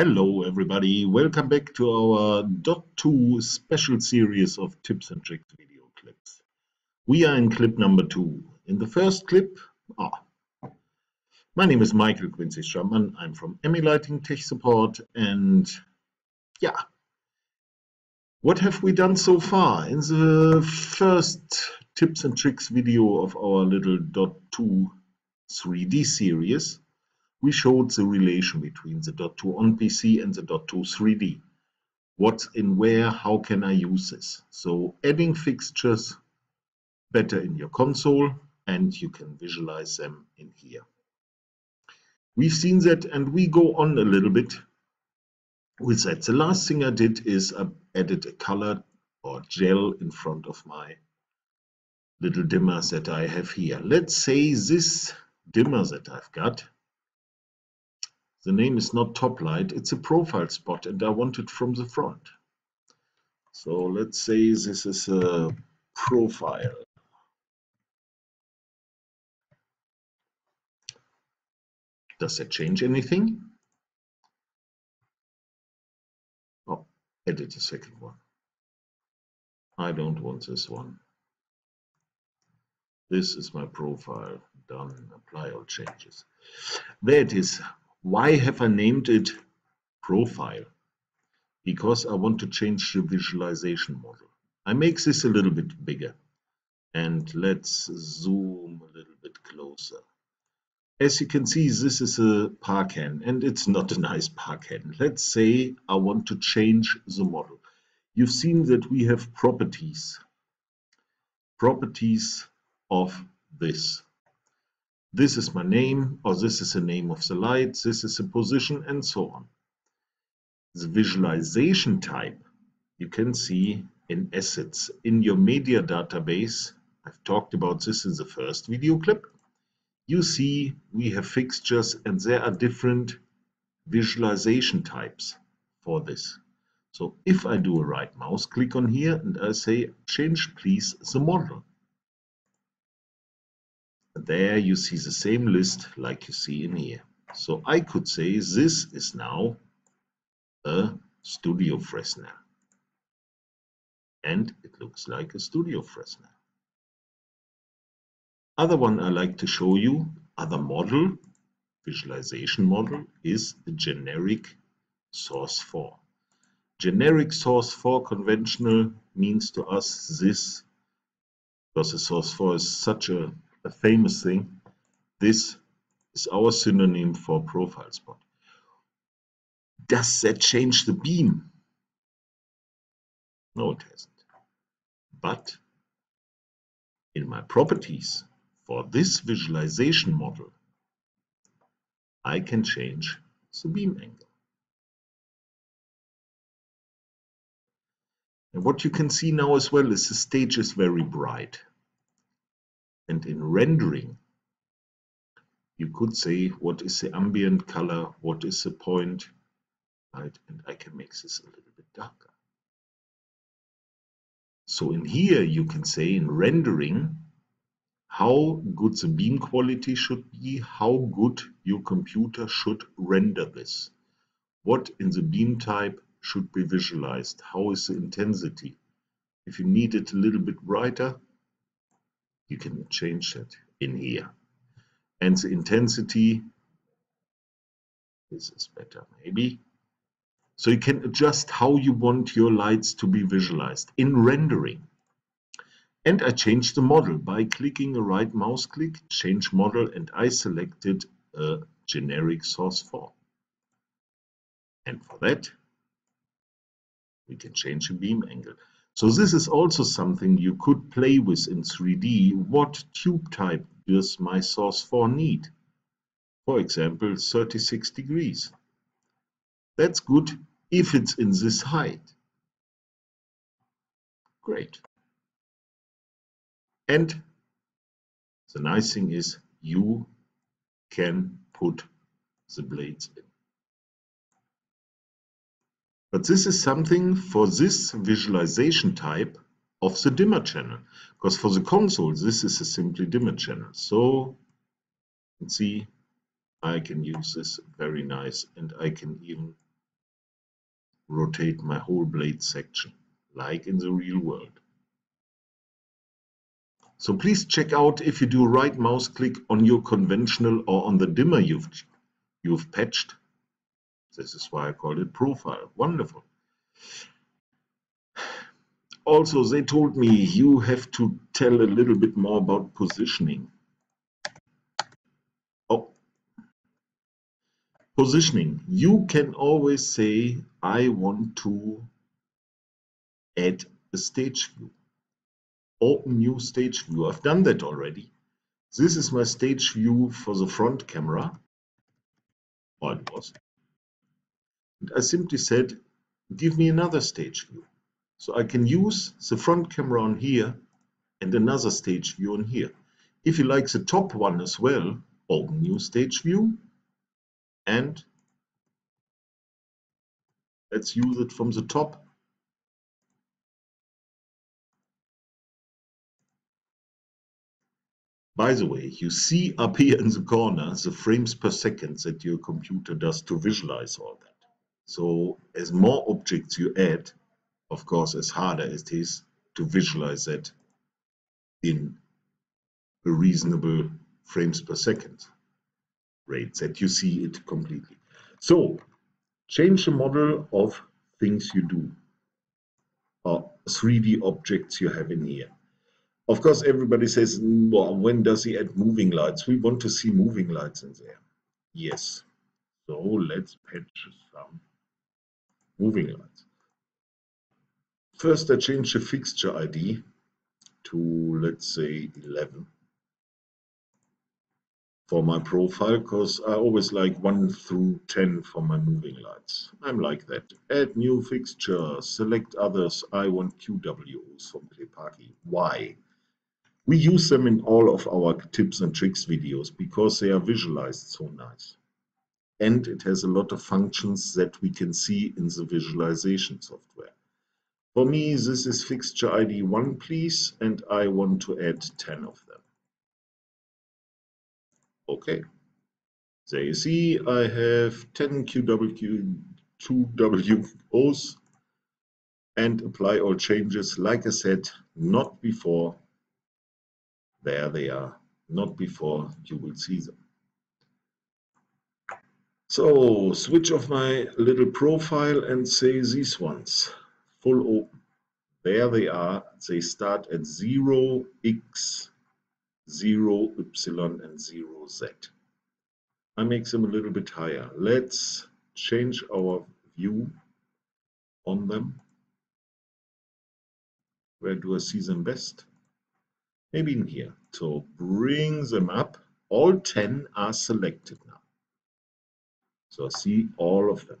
Hello everybody, welcome back to our dot2 special series of tips and tricks video clips. We are in clip number 2. In the first clip, my name is Michael Kunzi-Strohmann, I'm from MA Lighting Tech Support, and yeah, what have we done so far? In the first tips and tricks video of our little dot2 3D series, we showed the relation between the dot2 on PC and the dot2 3D. What's in where, how can I use this? So adding fixtures better in your console, and you can visualize them in here. We've seen that, and we go on a little bit with that. The last thing I did is I added a color or gel in front of my little dimmer that I have here. Let's say this dimmer that I've got, the name is not top light, it's a profile spot, and I want it from the front. So let's say this is a profile. Does that change anything? Oh, edit the second one. I don't want this one. This is my profile. Done. Apply all changes. There it is. Why have I named it profile? Because I want to change the visualization model. I make this a little bit bigger, and let's zoom a little bit closer. As you can see, this is a parkhan, and it's not a nice parkhan. Let's say I want to change the model. You've seen that we have properties of this. This is my name, or this is the name of the light, this is the position, and so on. The visualization type you can see in assets. In your media database, I've talked about this in the first video clip, you see we have fixtures, and there are different visualization types for this. So if I do a right mouse click on here, and I say change please the model. There you see the same list like you see in here. So I could say this is now a Studio Fresnel, and it looks like a Studio Fresnel. Other one I like to show you, other model, visualization model, is the generic Source 4. Generic Source 4 conventional means to us this, because the Source 4 is such a famous thing. This is our synonym for profile spot. Does that change the beam? No, it hasn't. But in my properties for this visualization model, I can change the beam angle. And what you can see now as well is the stage is very bright. And in rendering, you could say what is the ambient color, what is the point, right? And I can make this a little bit darker. So in here, you can say in rendering how good the beam quality should be, how good your computer should render this. What in the beam type should be visualized? How is the intensity? If you need it a little bit brighter, you can change that in here. And the intensity, this is better maybe. So you can adjust how you want your lights to be visualized in rendering. And I changed the model by clicking a right mouse click, change model, and I selected a generic Source 4. And for that, we can change the beam angle. So this is also something you could play with in 3D. What tube type does my Source 4 need? For example, 36 degrees. That's good if it's in this height. Great. And the nice thing is you can put the blades in. But this is something for this visualization type of the dimmer channel, because for the console, this is a simply dimmer channel. So you can see I can use this very nice, and I can even rotate my whole blade section, like in the real world. So please check out if you do right mouse click on your conventional or on the dimmer you've patched. This is why I called it profile. Wonderful. Also, they told me you have to tell a little bit more about positioning. Oh, positioning. You can always say, I want to add a stage view. Open new stage view. I've done that already. This is my stage view for the front camera. Or it was. And I simply said, give me another stage view. So I can use the front camera on here and another stage view on here. If you like the top one as well, open new stage view. And let's use it from the top. By the way, you see up here in the corner the frames per second that your computer does to visualize all that. So as more objects you add, of course, as harder it is to visualize that in a reasonable frames per second rate that you see it completely. So change the model of things you do, or 3D objects you have in here. Of course, everybody says, well, when does he add moving lights? We want to see moving lights in there. Yes. So let's patch some moving lights. First, I change the fixture ID to, let's say, 11 for my profile, because I always like 1 through 10 for my moving lights. I'm like that. Add new fixture, select others. I want QWOs from Klepaki. Why? We use them in all of our tips and tricks videos because they are visualized so nice. And it has a lot of functions that we can see in the visualization software. For me, this is fixture ID 1, please, and I want to add 10 of them. Okay. There you see, I have 10 QWOs and apply all changes. Like I said, not before. There they are. Not before you will see them. So switch off my little profile and say these ones. Full open. There they are. They start at 0x, 0y, and 0z. I make them a little bit higher. Let's change our view on them. Where do I see them best? Maybe in here. So bring them up. All 10 are selected now. So I see all of them.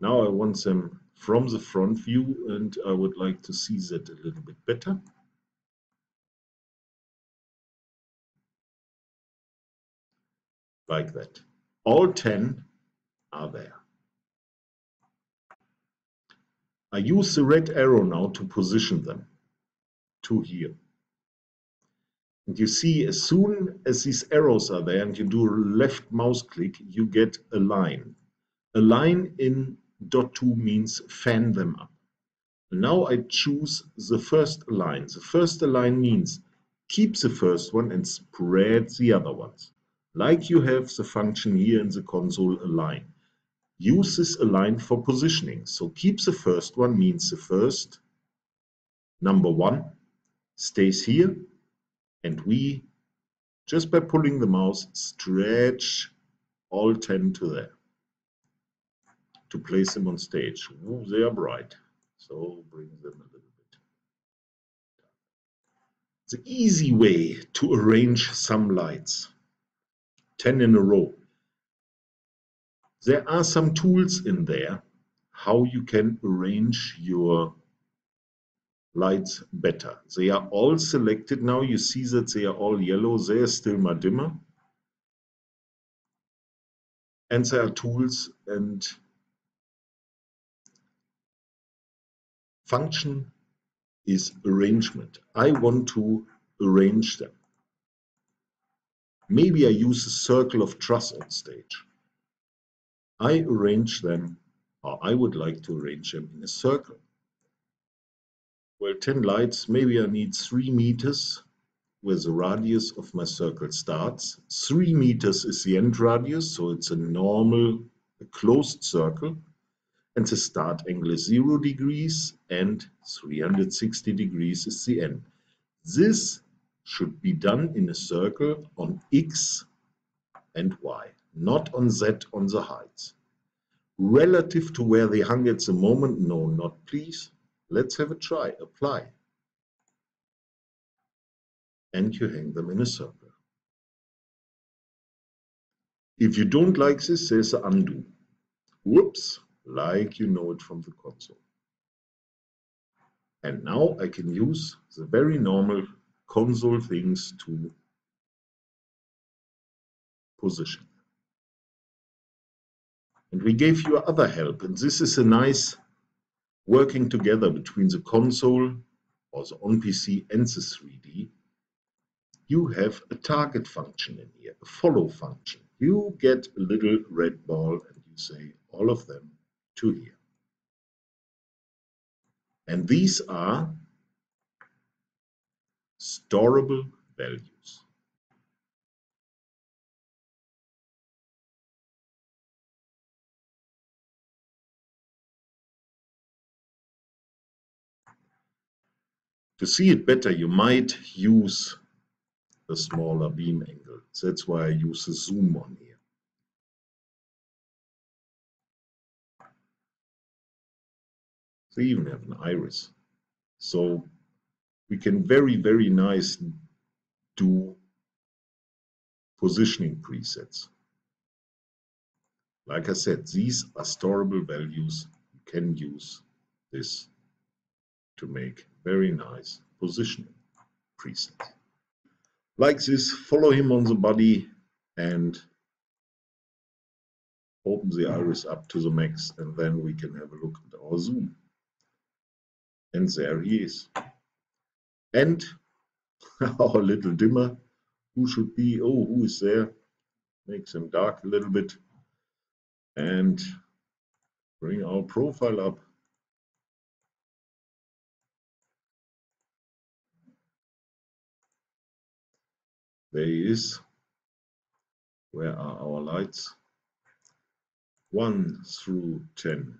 Now I want them from the front view, and I would like to see that a little bit better. Like that. All 10 are there. I use the red arrow now to position them to here. And you see, as soon as these arrows are there and you do a left mouse click, you get a line. A line in dot2 means fan them up. Now I choose the first line. The first line means keep the first one and spread the other ones. Like you have the function here in the console align. Use this align for positioning. So keep the first one means the first number 1 stays here, and we just by pulling the mouse stretch all 10 to there to place them on stage. Ooh, they are bright, so bring them a little bit. The easy way to arrange some lights, 10 in a row. There are some tools in there how you can arrange your lights better. They are all selected now. You see that they are all yellow. There's still my dimmer. And there are tools and function is arrangement. I want to arrange them. Maybe I use a circle of truss on stage. I arrange them or I would like to arrange them in a circle. Well, 10 lights, maybe I need 3 meters where the radius of my circle starts. 3 meters is the end radius, so it's a normal, a closed circle. And the start angle is 0 degrees and 360 degrees is the end. This should be done in a circle on X and Y, not on Z on the heights. Relative to where they hung at the moment, no, not please. Let's have a try, apply. And you hang them in a circle. If you don't like this, there's an undo. Whoops, like you know it from the console. And now I can use the very normal console things to position. And we gave you other help, and this is a nice working together between the console or the on-PC and the 3D. You have a target function in here, a follow function. You get a little red ball and you say all of them to here. And these are storable values. To see it better, you might use the smaller beam angle. That's why I use a zoom on here. They even have an iris. So we can very, very nice do positioning presets. Like I said, these are storable values. You can use this to make very nice positioning preset. Like this, follow him on the body and open the iris up to the max, and then we can have a look at our zoom. And there he is. And our little dimmer, who should be, oh, who is there? Makes him dark a little bit. And bring our profile up. There he is. Where are our lights? 1 through 10,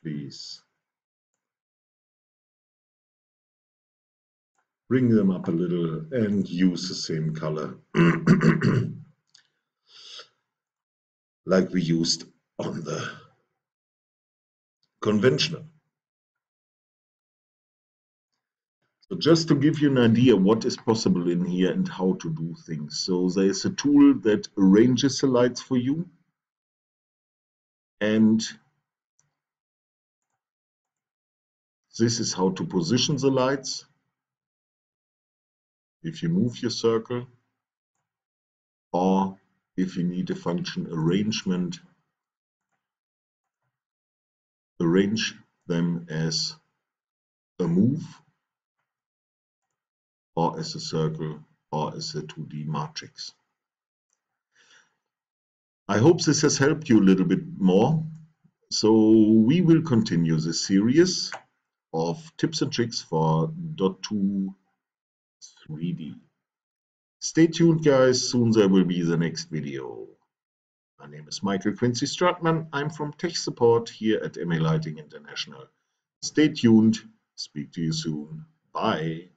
please. Bring them up a little and use the same color like we used on the conventional. So just to give you an idea what is possible in here and how to do things. So there is a tool that arranges the lights for you. And this is how to position the lights. If you move your circle, or if you need a function arrangement, arrange them as a move, or as a circle, or as a 2D matrix. I hope this has helped you a little bit more. So we will continue this series of tips and tricks for dot2 3D. Stay tuned, guys. Soon there will be the next video. My name is Michael Kunzi-Strohmann. I'm from Tech Support here at MA Lighting International. Stay tuned. Speak to you soon. Bye.